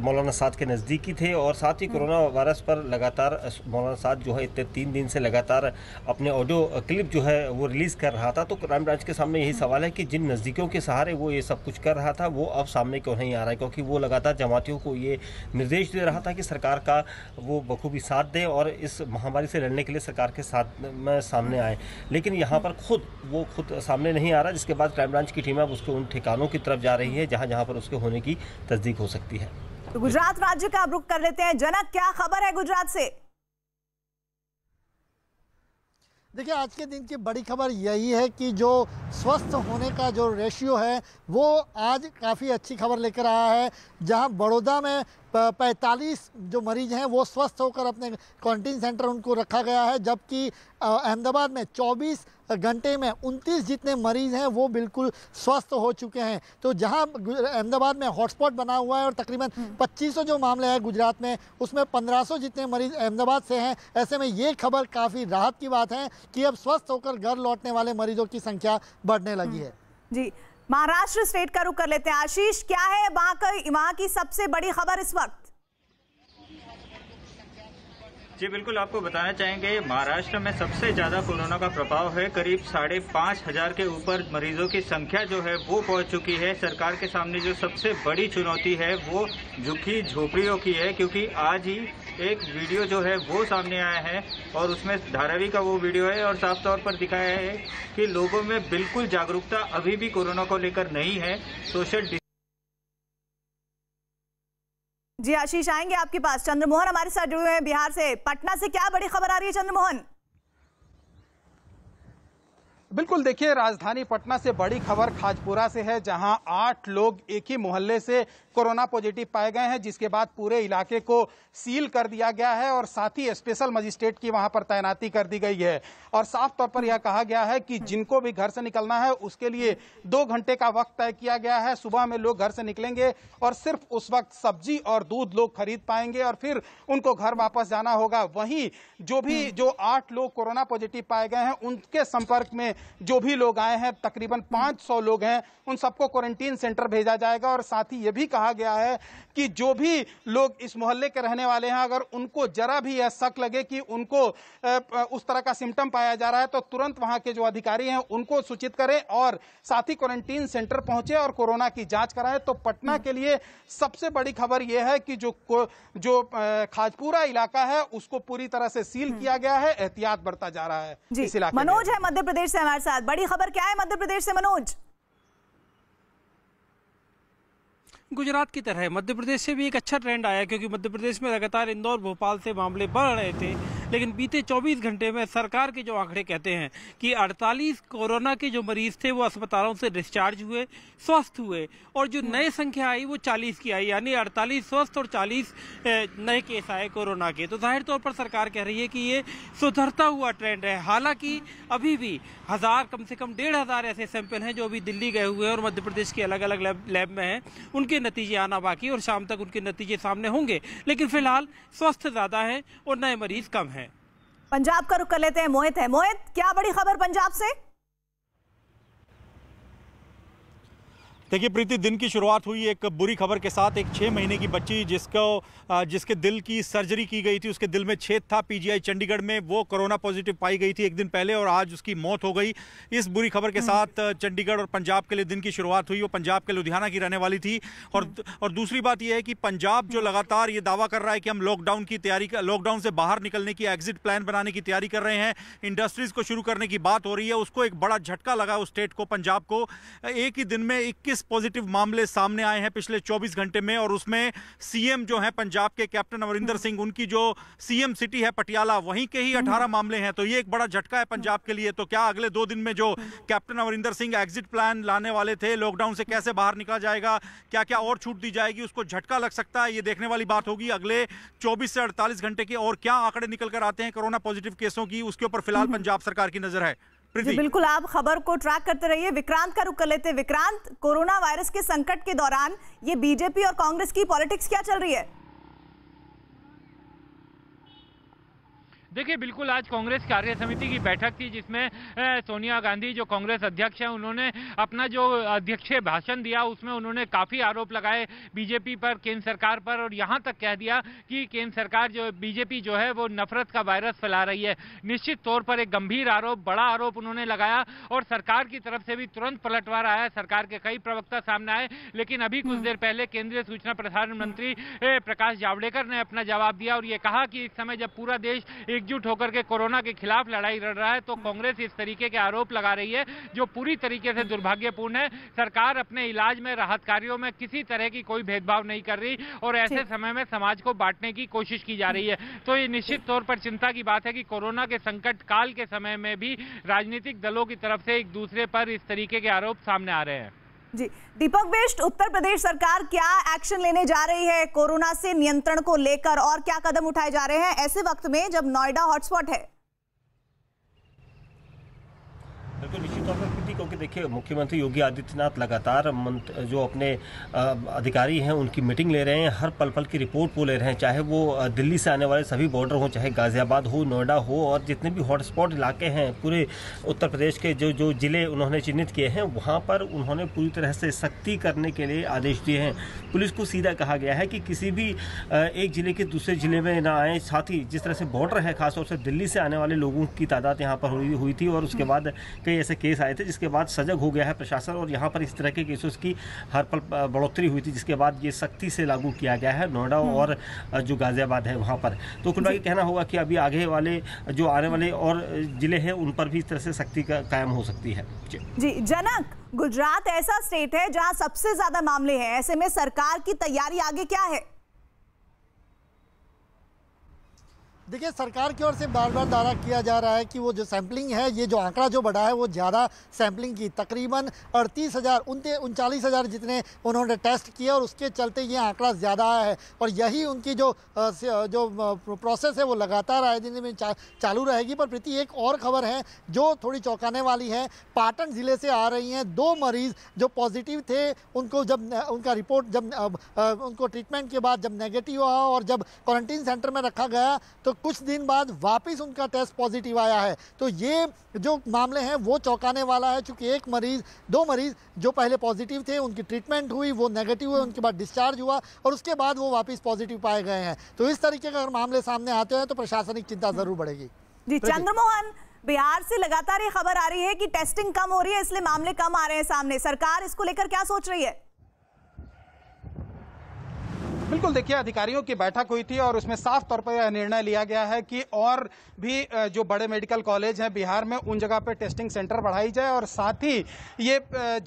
मौलाना साद के नज़दीकी थे और साथ ही कोरोना वायरस पर लगातार मौलाना साद जो है इतने तीन दिन से लगातार अपने ऑडियो क्लिप जो है वो रिलीज़ कर रहा था। तो क्राइम ब्रांच के सामने यही सवाल है कि जिन नज़दीकियों के सहारे वो ये सब कुछ कर रहा था वो अब सामने क्यों नहीं आ रहा है, क्योंकि वो लगातार जमातियों को ये निर्देश दे रहा था कि सरकार का वो बखूबी साथ दें और इस महामारी से लड़ने के लिए सरकार के साथ में सामने आए, लेकिन यहाँ पर खुद वो खुद सामने नहीं आ रहा, जिसके बाद क्राइम ब्रांच की टीम अब उसके उन ठिकानों की तरफ जा रही है जहाँ जहाँ पर उसके होने की तस्दीक हो सकती है। तो गुजरात राज्य का रुख कर लेते हैं। जनक, क्या खबर है गुजरात से? देखिए, आज के दिन की बड़ी खबर यही है कि जो स्वस्थ होने का जो रेशियो है वो आज काफ़ी अच्छी खबर लेकर आया है, जहां बड़ौदा में पैंतालीस जो मरीज हैं वो स्वस्थ होकर अपने क्वारंटीन सेंटर उनको रखा गया है, जबकि अहमदाबाद में चौबीस घंटे में उनतीस जितने मरीज़ हैं वो बिल्कुल स्वस्थ हो चुके हैं। तो जहां अहमदाबाद में हॉटस्पॉट बना हुआ है और तकरीबन पच्चीस सौ जो मामले हैं गुजरात में, उसमें पंद्रह सौ जितने मरीज़ अहमदाबाद से हैं। ऐसे में ये खबर काफ़ी राहत की बात है कि अब स्वस्थ होकर घर लौटने वाले मरीजों की संख्या बढ़ने लगी है। जी, महाराष्ट्र स्टेट का रुख कर लेते हैं। आशीष, क्या है वहाँ का वहाँ की सबसे बड़ी खबर इस वक्त? जी बिल्कुल, आपको बताना चाहेंगे महाराष्ट्र में सबसे ज़्यादा कोरोना का प्रभाव है, करीब साढ़े पाँच हज़ार के ऊपर मरीजों की संख्या जो है वो पहुंच चुकी है। सरकार के सामने जो सबसे बड़ी चुनौती है वो झुग्गी झोपड़ियों की है, क्योंकि आज ही एक वीडियो जो है वो सामने आया है और उसमें धारावी का वो वीडियो है और साफ तौर पर दिखाया है कि लोगों में बिल्कुल जागरूकता अभी भी कोरोना को लेकर नहीं है। सोशल जी आशीष आएंगे आपके पास। चंद्रमोहन हमारे साथ जुड़े हुए हैं बिहार से, पटना से क्या बड़ी खबर आ रही है चंद्रमोहन? बिल्कुल, देखिए राजधानी पटना से बड़ी खबर खाजपुरा से है, जहां आठ लोग एक ही मोहल्ले से कोरोना पॉजिटिव पाए गए हैं, जिसके बाद पूरे इलाके को सील कर दिया गया है और साथ ही स्पेशल मजिस्ट्रेट की वहां पर तैनाती कर दी गई है। और साफ तौर पर यह कहा गया है कि जिनको भी घर से निकलना है उसके लिए दो घंटे का वक्त तय किया गया है। सुबह में लोग घर से निकलेंगे और सिर्फ उस वक्त सब्जी और दूध लोग खरीद पाएंगे और फिर उनको घर वापस जाना होगा। वहीं जो भी जो आठ लोग कोरोना पॉजिटिव पाए गए हैं उनके संपर्क में जो भी लोग आए हैं, तकरीबन पाँच सौ लोग हैं, उन सबको क्वारंटीन सेंटर भेजा जाएगा। और साथ ही ये भी कहा गया है कि जो भी लोग इस मोहल्ले के रहने वाले हैं, अगर उनको जरा भी यह शक लगे कि उनको उस तरह का सिम्टम पाया जा रहा है तो तुरंत वहां के जो अधिकारी हैं उनको सूचित करें और साथ ही क्वारंटीन सेंटर पहुंचे और कोरोना की जाँच कराएं। तो पटना के लिए सबसे बड़ी खबर यह है कि जो जो खाजपुरा इलाका है उसको पूरी तरह से सील किया गया है, एहतियात बरता जा रहा है इस इलाके में। मनोज है मध्य प्रदेश से हमारे साथ, बड़ी खबर क्या है मध्य प्रदेश से मनोज? गुजरात की तरह मध्य प्रदेश से भी एक अच्छा ट्रेंड आया, क्योंकि मध्य प्रदेश में लगातार इंदौर भोपाल से मामले बढ़ रहे थे, लेकिन बीते चौबीस घंटे में सरकार के जो आंकड़े कहते हैं कि अड़तालीस कोरोना के जो मरीज थे वो अस्पतालों से डिस्चार्ज हुए, स्वस्थ हुए और जो नए संख्या आई वो चालीस की आई, यानी अड़तालीस स्वस्थ और चालीस नए केस आए कोरोना के। तो जाहिर तौर पर सरकार कह रही है कि ये सुधरता हुआ ट्रेंड है, हालांकि अभी भी हज़ार कम से कम डेढ़ हज़ार ऐसे सैंपल हैं जो अभी दिल्ली गए हुए हैं और मध्य प्रदेश के अलग अलग लैब में हैं, उनके नतीजे आना बाकी और शाम तक उनके नतीजे सामने होंगे, लेकिन फिलहाल स्वस्थ ज़्यादा हैं और नए मरीज कम हैं। पंजाब का रुख कर लेते हैं। मोहित है, मोहित क्या बड़ी खबर पंजाब से? देखिए प्रीति, दिन की शुरुआत हुई एक बुरी खबर के साथ। एक छः महीने की बच्ची जिसको जिसके दिल की सर्जरी की गई थी, उसके दिल में छेद था, पीजीआई चंडीगढ़ में, वो कोरोना पॉजिटिव पाई गई थी एक दिन पहले और आज उसकी मौत हो गई। इस बुरी खबर के साथ चंडीगढ़ और पंजाब के लिए दिन की शुरुआत हुई। वो पंजाब के लुधियाना की रहने वाली थी। और और दूसरी बात यह है कि पंजाब जो लगातार ये दावा कर रहा है कि हम लॉकडाउन की तैयारी लॉकडाउन से बाहर निकलने की एग्जिट प्लान बनाने की तैयारी कर रहे हैं, इंडस्ट्रीज़ को शुरू करने की बात हो रही है, उसको एक बड़ा झटका लगा उस स्टेट को, पंजाब को। एक ही दिन में इक्कीस पॉजिटिव मामले सामने आए हैं पिछले चौबीस घंटे में। और उसमें सीएम जो है पंजाब के कैप्टन अमरिंदर सिंह, उनकी जो सीएम सिटी है पटियाला, वहीं के ही अठारह मामले हैं। तो ये एक बड़ा झटका है पंजाब के लिए। तो क्या अगले दो दिन में जो कैप्टन अमरिंदर सिंह exit plan लाने वाले थे, लॉकडाउन से कैसे बाहर निकला जाएगा, क्या क्या और छूट दी जाएगी, उसको झटका लग सकता है। ये देखने वाली बात होगी अगले चौबीस से अड़तालीस घंटे के और क्या आंकड़े निकल कर आते हैं कोरोना पॉजिटिव केसों की, उसके ऊपर फिलहाल पंजाब सरकार की नजर है। जी बिल्कुल, आप खबर को ट्रैक करते रहिए। विक्रांत का रुख कर लेते हैं। विक्रांत, कोरोना वायरस के संकट के दौरान ये बीजेपी और कांग्रेस की पॉलिटिक्स क्या चल रही है? देखिए बिल्कुल, आज कांग्रेस कार्य समिति की बैठक थी जिसमें सोनिया गांधी जो कांग्रेस अध्यक्ष हैं, उन्होंने अपना जो अध्यक्षीय भाषण दिया उसमें उन्होंने काफ़ी आरोप लगाए बीजेपी पर, केंद्र सरकार पर, और यहाँ तक कह दिया कि केंद्र सरकार जो बीजेपी जो है वो नफरत का वायरस फैला रही है। निश्चित तौर पर एक गंभीर आरोप, बड़ा आरोप उन्होंने लगाया और सरकार की तरफ से भी तुरंत पलटवार आया। सरकार के कई प्रवक्ता सामने आए, लेकिन अभी कुछ देर पहले केंद्रीय सूचना प्रसारण मंत्री प्रकाश जावड़ेकर ने अपना जवाब दिया और ये कहा कि इस समय जब पूरा देश एकजुट होकर के कोरोना के खिलाफ लड़ाई लड़ रहा है तो कांग्रेस इस तरीके के आरोप लगा रही है जो पूरी तरीके से दुर्भाग्यपूर्ण है। सरकार अपने इलाज में, राहत कार्यों में किसी तरह की कोई भेदभाव नहीं कर रही और ऐसे समय में समाज को बांटने की कोशिश की जा रही है। तो ये निश्चित तौर पर चिंता की बात है कि कोरोना के संकट काल के समय में भी राजनीतिक दलों की तरफ से एक दूसरे पर इस तरीके के आरोप सामने आ रहे हैं। जी दीपक बिष्ट, उत्तर प्रदेश सरकार क्या एक्शन लेने जा रही है कोरोना से नियंत्रण को लेकर और क्या कदम उठाए जा रहे हैं ऐसे वक्त में जब नोएडा हॉटस्पॉट है? बिल्कुल, निश्चित तौर पर स्थिति, क्योंकि देखिए मुख्यमंत्री योगी आदित्यनाथ लगातार जो अपने अधिकारी हैं उनकी मीटिंग ले रहे हैं, हर पल पल की रिपोर्ट वो ले रहे हैं, चाहे वो दिल्ली से आने वाले सभी बॉर्डर हो, चाहे गाजियाबाद हो, नोएडा हो, और जितने भी हॉटस्पॉट इलाके हैं पूरे उत्तर प्रदेश के जो जो जिले उन्होंने चिन्हित किए हैं वहाँ पर उन्होंने पूरी तरह से सख्ती करने के लिए आदेश दिए हैं। पुलिस को सीधा कहा गया है कि किसी भी एक जिले के दूसरे जिले में ना आए। साथ ही जिस तरह से बॉर्डर है, खासतौर से दिल्ली से आने वाले लोगों की तादाद यहाँ पर हुई थी और उसके बाद कई ऐसे केस आए थे जिसके बाद सजग हो गया है प्रशासन और यहाँ पर इस तरह के केसों की हर पल बढ़ोतरी हुई थी, जिसके बाद ये सख्ती से लागू किया गया है नोएडा और जो गाजियाबाद है वहाँ पर। तो कुल मिलाकर कहना होगा कि अभी आगे वाले जो आने वाले और जिले हैं उन पर भी इस तरह से सख्ती का कायम हो सकती है। जी जनक, गुजरात ऐसा स्टेट है जहाँ सबसे ज्यादा मामले हैं, ऐसे में सरकार की तैयारी आगे क्या है? देखिए सरकार की ओर से बार बार दावा किया जा रहा है कि वो जो सैम्पलिंग है, ये जो आंकड़ा जो बढ़ा है वो ज़्यादा सैम्पलिंग की, तकरीबन अड़तीस हज़ार उनते उनचालीस हज़ार जितने उन्होंने टेस्ट किए और उसके चलते ये आंकड़ा ज़्यादा आया है और यही उनकी जो जो प्रोसेस है वो लगातार आए दिन में चा, चालू रहेगी। पर प्रति एक और ख़बर है जो थोड़ी चौंकाने वाली है, पाटन ज़िले से आ रही हैं। दो मरीज़ जो पॉजिटिव थे उनको जब उनका रिपोर्ट जब उनको ट्रीटमेंट के बाद जब नेगेटिव हुआ और जब क्वारंटीन सेंटर में रखा गया तो कुछ दिन बाद वापस उनका टेस्ट पॉजिटिव आया है। तो ये जो मामले हैं वो चौंकाने वाला है, क्योंकि एक मरीज दो मरीज जो पहले पॉजिटिव थे उनकी ट्रीटमेंट हुई, वो नेगेटिव हुए, उनके बाद डिस्चार्ज हुआ और उसके बाद वो वापस पॉजिटिव पाए गए हैं। तो इस तरीके के अगर मामले सामने आते हैं तो प्रशासनिक चिंता जरूर बढ़ेगी। जी चंद्रमोहन, बिहार से लगातार ये खबर आ रही है कि टेस्टिंग कम हो रही है इसलिए मामले कम आ रहे हैं सामने, सरकार इसको लेकर क्या सोच रही है? बिल्कुल, देखिए अधिकारियों की बैठक हुई थी और उसमें साफ तौर पर यह निर्णय लिया गया है कि और भी जो बड़े मेडिकल कॉलेज हैं बिहार में उन जगह पे टेस्टिंग सेंटर बढ़ाई जाए और साथ ही ये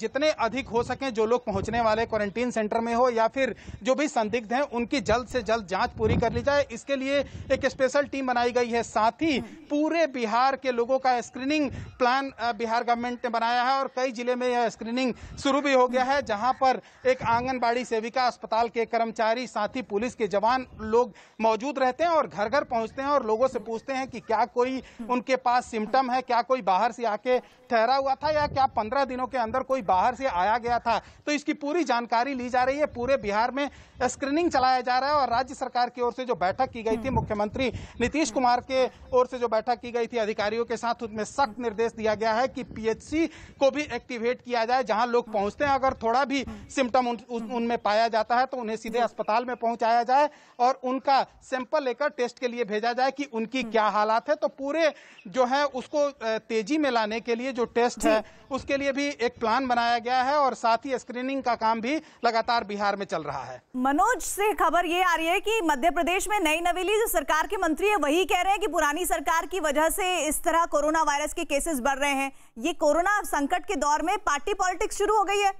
जितने अधिक हो सकें जो लोग पहुंचने वाले क्वारंटीन सेंटर में हो या फिर जो भी संदिग्ध हैं उनकी जल्द से जल्द जांच पूरी कर ली जाए। इसके लिए एक स्पेशल टीम बनाई गई है। साथ ही पूरे बिहार के लोगों का स्क्रीनिंग प्लान बिहार गवर्नमेंट ने बनाया है और कई जिले में यह स्क्रीनिंग शुरू भी हो गया है, जहाँ पर एक आंगनबाड़ी सेविका, अस्पताल के कर्मचारी, साथ ही पुलिस के जवान लोग मौजूद रहते हैं और घर घर पहुंचते हैं और लोगों से पूछते हैं कि क्या कोई उनके पास सिम्टम है, क्या कोई बाहर से आके ठहरा हुआ था या क्या पंद्रह दिनों के अंदर कोई बाहर से आया गया था। तो इसकी पूरी जानकारी ली जा रही है। पूरे बिहार में स्क्रीनिंग चलाया जा रहा है और राज्य सरकार की ओर से जो बैठक की गई थी, मुख्यमंत्री नीतीश कुमार के ओर से जो बैठक की गई थी अधिकारियों के साथ, उसमें सख्त निर्देश दिया गया है कि पीएचसी को भी एक्टिवेट किया जाए। जहां लोग पहुंचते हैं अगर थोड़ा भी सिम्टम उनमें उन पाया जाता है तो उन्हें सीधे अस्पताल में पहुंचाया जाए और उनका सैंपल लेकर टेस्ट के लिए भेजा जाए कि उनकी क्या हालात है। तो पूरे जो है उसको तेजी में लाने के लिए जो टेस्ट है उसके लिए भी एक प्लान बनाया गया है और साथ ही स्क्रीनिंग का काम भी लगातार बिहार में चल रहा है। मनोज से खबर ये आ रही है कि मध्य प्रदेश में नई नवेली जो सरकार के मंत्री है वही कह रहे हैं कि पुरानी सरकार की वजह से इस तरह कोरोना वायरस के केसेस बढ़ रहे हैं। ये कोरोना संकट के दौर में पार्टी पॉलिटिक्स शुरू हो गई है।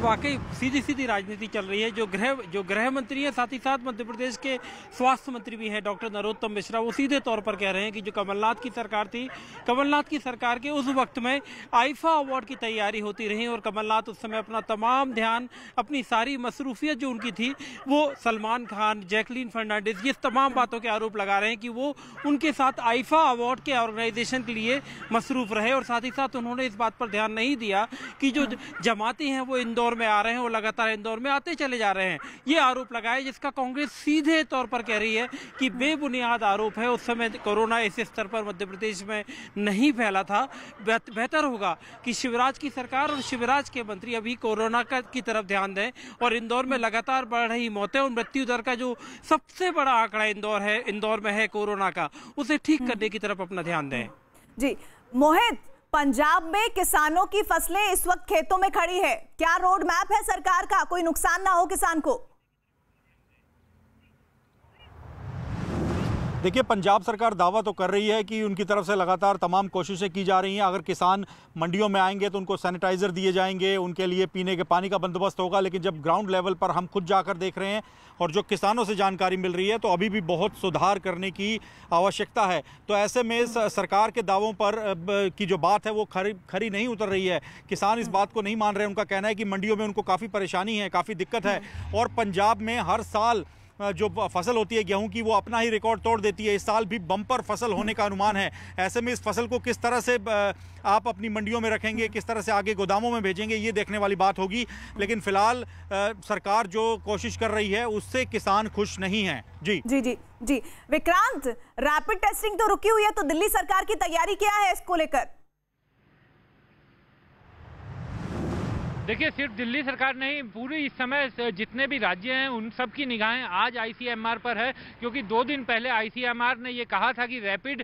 वाकई सीधी सीधी राजनीति चल रही है। जो गृह जो गृह मंत्री है, साथ ही साथ मध्य प्रदेश के स्वास्थ्य मंत्री भी हैं डॉक्टर नरोत्तम मिश्रा, वो सीधे तौर पर कह रहे हैं कि जो कमलनाथ की सरकार थी, कमलनाथ की सरकार के उस वक्त में आईफा अवार्ड की तैयारी होती रही और कमलनाथ उस समय अपना तमाम ध्यान, अपनी सारी मसरूफियत जो उनकी थी वो सलमान खान, जैकलीन फर्नांडिस, ये तमाम बातों के आरोप लगा रहे हैं कि वो उनके साथ आईफा अवार्ड के ऑर्गेनाइजेशन के लिए मसरूफ रहे और साथ ही साथ उन्होंने इस बात पर ध्यान नहीं दिया कि जो जमाती हैं वो इंदौर में आ रहे हैं और लगातार इंदौर में आते चले जा रहे हैं। ये आरोप लगाए जिसका कांग्रेस सीधे तौर पर कह रही है कि बेबुनियाद आरोप है। उस समय कोरोना इस स्तर पर मध्य प्रदेश में नहीं फैला था। बेहतर होगा कि शिवराज की सरकार और शिवराज के मंत्री अभी कोरोना की तरफ ध्यान दें और इंदौर में लगातार बढ़ रही मौतें और मृत्यु दर का जो सबसे बड़ा आंकड़ा इंदौर है, इंदौर में है कोरोना का, उसे ठीक करने की तरफ अपना ध्यान दें। जी मोहित, पंजाब में किसानों की फसलें इस वक्त खेतों में खड़ी है, क्या रोड मैप है सरकार का कोई नुकसान ना हो किसान को? देखिए, पंजाब सरकार दावा तो कर रही है कि उनकी तरफ से लगातार तमाम कोशिशें की जा रही हैं। अगर किसान मंडियों में आएंगे तो उनको सैनिटाइज़र दिए जाएंगे, उनके लिए पीने के पानी का बंदोबस्त होगा, लेकिन जब ग्राउंड लेवल पर हम खुद जाकर देख रहे हैं और जो किसानों से जानकारी मिल रही है तो अभी भी बहुत सुधार करने की आवश्यकता है। तो ऐसे में सरकार के दावों पर की जो बात है वो खरी खरी नहीं उतर रही है। किसान इस बात को नहीं मान रहे। उनका कहना है कि मंडियों में उनको काफ़ी परेशानी है, काफ़ी दिक्कत है और पंजाब में हर साल जो फसल होती है गेहूं की वो अपना ही रिकॉर्ड तोड़ देती है। इस साल भी बम्पर फसल होने का अनुमान है। ऐसे में इस फसल को किस तरह से आप अपनी मंडियों में रखेंगे, किस तरह से आगे गोदामों में भेजेंगे, ये देखने वाली बात होगी। लेकिन फिलहाल सरकार जो कोशिश कर रही है उससे किसान खुश नहीं है। जी जी जी जी विक्रांत, रैपिड टेस्टिंग तो रुकी हुई है, तो दिल्ली सरकार की तैयारी क्या है इसको लेकर? देखिए, सिर्फ दिल्ली सरकार नहीं, पूरी इस समय जितने भी राज्य हैं उन सब की निगाहें आज आईसीएमआर पर है, क्योंकि दो दिन पहले आईसीएमआर ने ये कहा था कि रैपिड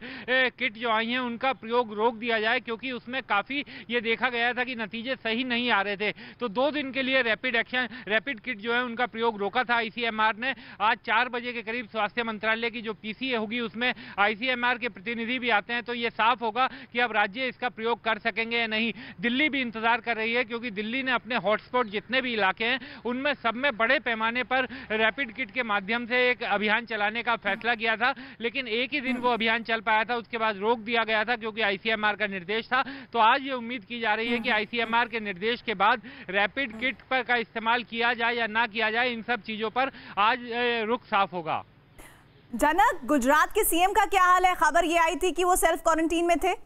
किट जो आई हैं उनका प्रयोग रोक दिया जाए, क्योंकि उसमें काफ़ी ये देखा गया था कि नतीजे सही नहीं आ रहे थे। तो दो दिन के लिए रैपिड एक्शन रैपिड किट जो है उनका प्रयोग रोका था आईसीएमआर ने। आज चार बजे के करीब स्वास्थ्य मंत्रालय की जो पीसीए होगी उसमें आईसीएमआर के प्रतिनिधि भी आते हैं, तो ये साफ होगा कि अब राज्य इसका प्रयोग कर सकेंगे या नहीं। दिल्ली भी इंतजार कर रही है, क्योंकि दिल्ली ने अपने हॉटस्पॉट जितने भी इलाके हैं उनमें सब में बड़े पैमाने पर रैपिड किट के माध्यम से एक अभियान चलाने का फैसला किया था, लेकिन एक ही दिन वो अभियान चल पाया था, उसके बाद रोक दिया गया था क्योंकि आईसीएमआर का निर्देश था। तो आज ये उम्मीद की जा रही है कि आईसीएमआर के निर्देश के बाद रैपिड किट पर का इस्तेमाल किया जाए या ना किया जाए, इन सब चीजों पर आज रुख साफ होगा। जनक, गुजरात के सीएम का क्या हाल है? खबर ये आई थी कि वो सेल्फ क्वारंटीन में थे।